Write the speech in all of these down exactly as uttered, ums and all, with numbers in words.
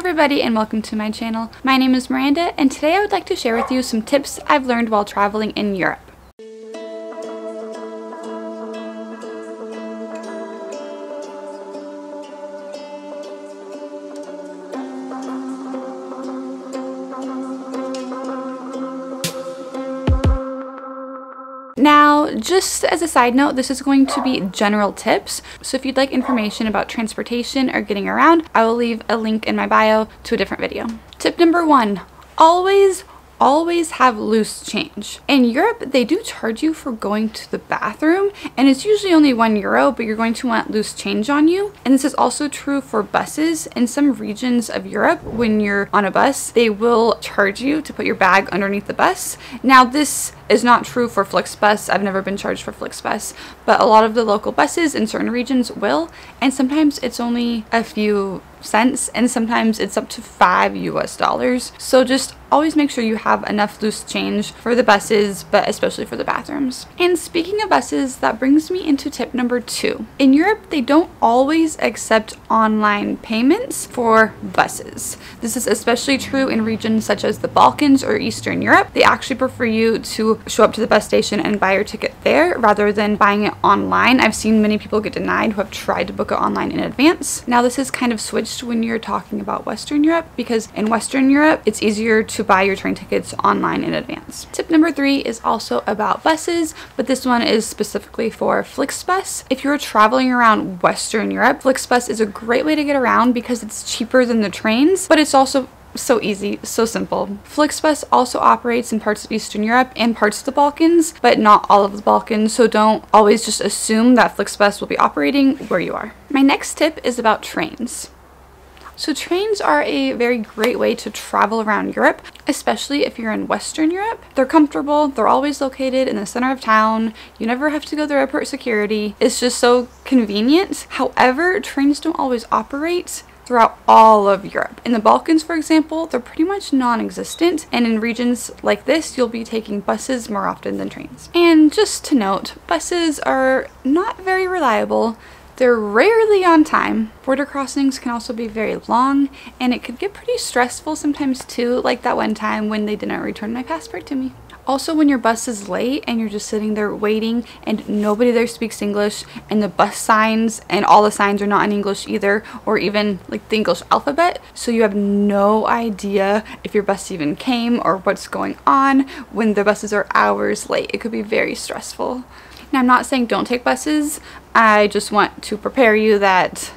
everybody and welcome to my channel. My name is Miranda and today I would like to share with you some tips I've learned while traveling in Europe. Now, just as a side note, this is going to be general tips. So if you'd like information about transportation or getting around, I will leave a link in my bio to a different video. Tip number one, always, always have loose change. In Europe, they do charge you for going to the bathroom, and it's usually only one euro, but you're going to want loose change on you. And this is also true for buses. In some regions of Europe, when you're on a bus, they will charge you to put your bag underneath the bus. Now, this is not true for Flixbus. I've never been charged for Flixbus, but a lot of the local buses in certain regions will, and sometimes it's only a few cents, and sometimes it's up to five U S dollars. So just always make sure you have enough loose change for the buses, but especially for the bathrooms. And speaking of buses, that brings me into tip number two. In Europe, they don't always accept online payments for buses. This is especially true in regions such as the Balkans or Eastern Europe. They actually prefer you to show up to the bus station and buy your ticket there rather than buying it online. I've seen many people get denied who have tried to book it online in advance. Now, this is kind of switched when you're talking about Western Europe, because in Western Europe, it's easier to buy your train tickets online in advance. Tip number three is also about buses, but this one is specifically for Flixbus. If you're traveling around Western Europe, Flixbus is a great way to get around because it's cheaper than the trains, but it's also so easy, so simple. Flixbus also operates in parts of Eastern Europe and parts of the Balkans, but not all of the Balkans, so don't always just assume that Flixbus will be operating where you are. My next tip is about trains. So trains are a very great way to travel around Europe, especially if you're in Western Europe. They're comfortable, they're always located in the center of town, you never have to go through airport security, it's just so convenient. However, trains don't always operate throughout all of Europe. In the Balkans, for example, they're pretty much non-existent, and in regions like this, you'll be taking buses more often than trains. And just to note, buses are not very reliable. They're rarely on time. Border crossings can also be very long, and it could get pretty stressful sometimes too, like that one time when they didn't return my passport to me. Also, when your bus is late and you're just sitting there waiting and nobody there speaks English, and the bus signs and all the signs are not in English either, or even like the English alphabet, so you have no idea if your bus even came or what's going on when the buses are hours late. It could be very stressful. Now, I'm not saying don't take buses, I just want to prepare you that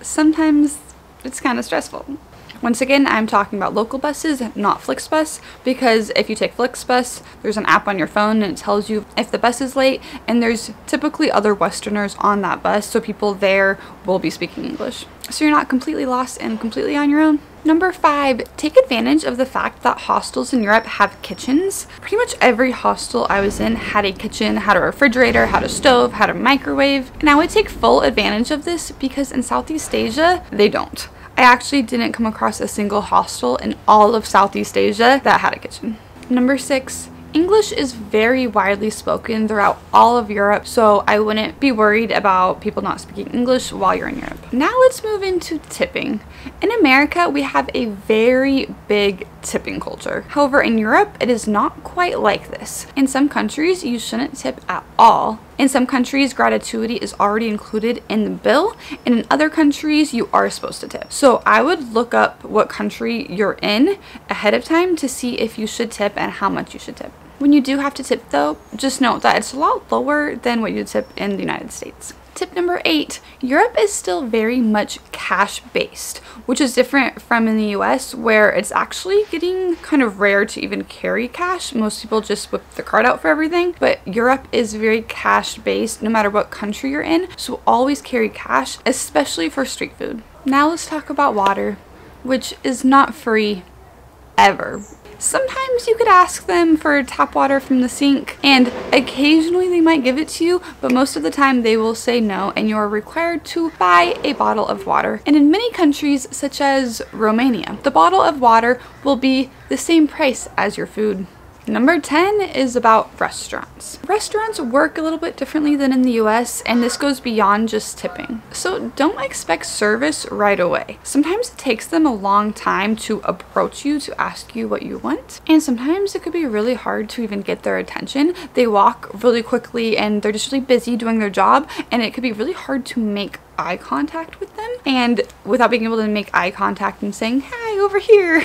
sometimes it's kind of stressful. Once again, I'm talking about local buses, not Flixbus, because if you take Flixbus, there's an app on your phone and it tells you if the bus is late, and there's typically other Westerners on that bus, so people there will be speaking English. So you're not completely lost and completely on your own. Number five, take advantage of the fact that hostels in Europe have kitchens. Pretty much every hostel I was in had a kitchen, had a refrigerator, had a stove, had a microwave, and I would take full advantage of this because in Southeast Asia, they don't. I actually didn't come across a single hostel in all of Southeast Asia that had a kitchen. Number six, English is very widely spoken throughout all of Europe, so I wouldn't be worried about people not speaking English while you're in Europe. Now let's move into tipping. In America, we have a very big tipping culture. However, in Europe, it is not quite like this. In some countries, you shouldn't tip at all. In some countries, gratuity is already included in the bill, and in other countries, you are supposed to tip. So I would look up what country you're in ahead of time to see if you should tip and how much you should tip. When you do have to tip though, just note that it's a lot lower than what you tip in the United States. Tip number eight, Europe is still very much cash based, which is different from in the U S where it's actually getting kind of rare to even carry cash. Most people just whip the card out for everything, but Europe is very cash based no matter what country you're in. So always carry cash, especially for street food. Now let's talk about water, which is not free ever. Sometimes you could ask them for tap water from the sink, and occasionally they might give it to you, but most of the time they will say no, and you are required to buy a bottle of water. And in many countries, such as Romania, the bottle of water will be the same price as your food. Number ten is about restaurants. Restaurants work a little bit differently than in the U S, and this goes beyond just tipping. So don't expect service right away. Sometimes it takes them a long time to approach you, to ask you what you want. And sometimes it could be really hard to even get their attention. They walk really quickly and they're just really busy doing their job, and it could be really hard to make eye contact with them. And without being able to make eye contact and saying, "Hi, over here,"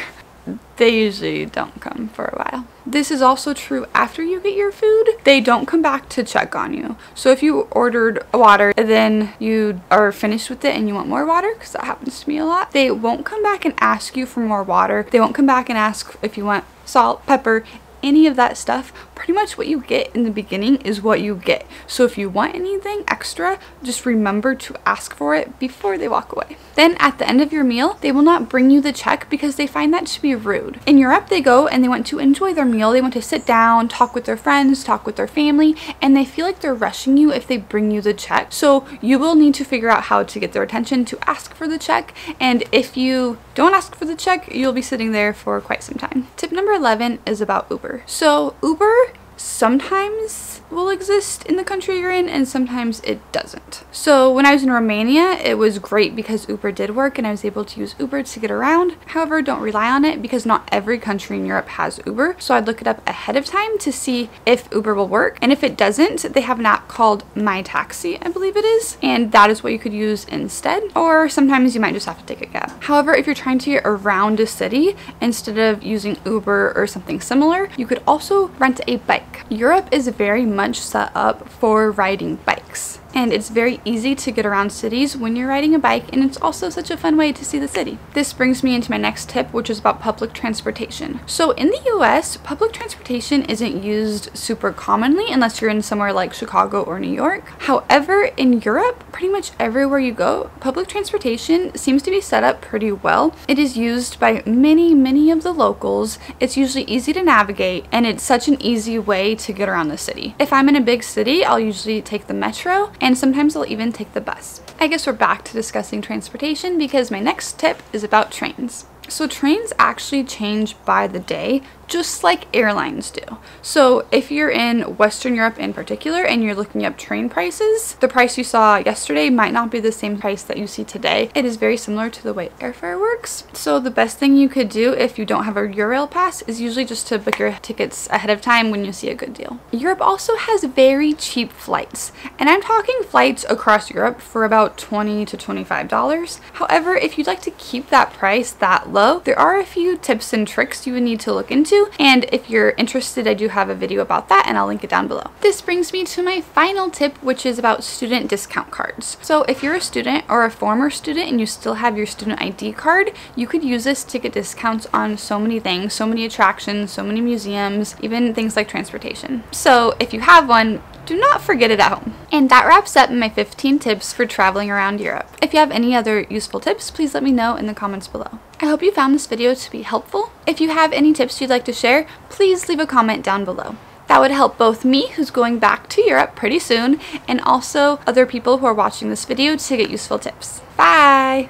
they usually don't come for a while. This is also true after you get your food. They don't come back to check on you. So if you ordered water and then you are finished with it and you want more water, because that happens to me a lot, they won't come back and ask you for more water. They won't come back and ask if you want salt, pepper, any of that stuff. Pretty much what you get in the beginning is what you get. So if you want anything extra, just remember to ask for it before they walk away. Then at the end of your meal, they will not bring you the check because they find that to be rude. In Europe, they go and they want to enjoy their meal. They want to sit down, talk with their friends, talk with their family, and they feel like they're rushing you if they bring you the check. So you will need to figure out how to get their attention to ask for the check. And if you don't ask for the check, you'll be sitting there for quite some time. Tip number eleven is about Uber. So Uber sometimes will exist in the country you're in and sometimes it doesn't. So when I was in Romania, it was great because Uber did work and I was able to use Uber to get around. However, don't rely on it because not every country in Europe has Uber. So I'd look it up ahead of time to see if Uber will work. And if it doesn't, they have an app called My Taxi, I believe it is. And that is what you could use instead. Or sometimes you might just have to take a cab. However, if you're trying to get around a city, instead of using Uber or something similar, you could also rent a bike. Europe is very much set up for riding bikes, and it's very easy to get around cities when you're riding a bike, and it's also such a fun way to see the city. This brings me into my next tip, which is about public transportation. So in the U S, public transportation isn't used super commonly unless you're in somewhere like Chicago or New York. However, in Europe, pretty much everywhere you go, public transportation seems to be set up pretty well. It is used by many, many of the locals. It's usually easy to navigate, and it's such an easy way to get around the city. If I'm in a big city, I'll usually take the metro, and sometimes I'll even take the bus. I guess we're back to discussing transportation because my next tip is about trains. So trains actually change by the day, just like airlines do. So if you're in Western Europe in particular and you're looking up train prices, the price you saw yesterday might not be the same price that you see today. It is very similar to the way airfare works. So the best thing you could do if you don't have a Eurail pass is usually just to book your tickets ahead of time when you see a good deal. Europe also has very cheap flights, and I'm talking flights across Europe for about twenty to twenty-five dollars. However, if you'd like to keep that price that low, there are a few tips and tricks you would need to look into. And if you're interested, I do have a video about that and I'll link it down below. This brings me to my final tip, which is about student discount cards. So if you're a student or a former student and you still have your student I D card, you could use this to get discounts on so many things, so many attractions, so many museums, even things like transportation. So if you have one, do not forget it at home. And that wraps up my fifteen tips for traveling around Europe. If you have any other useful tips, please let me know in the comments below. I hope you found this video to be helpful. If you have any tips you'd like to share, please leave a comment down below. That would help both me, who's going back to Europe pretty soon, and also other people who are watching this video to get useful tips. Bye!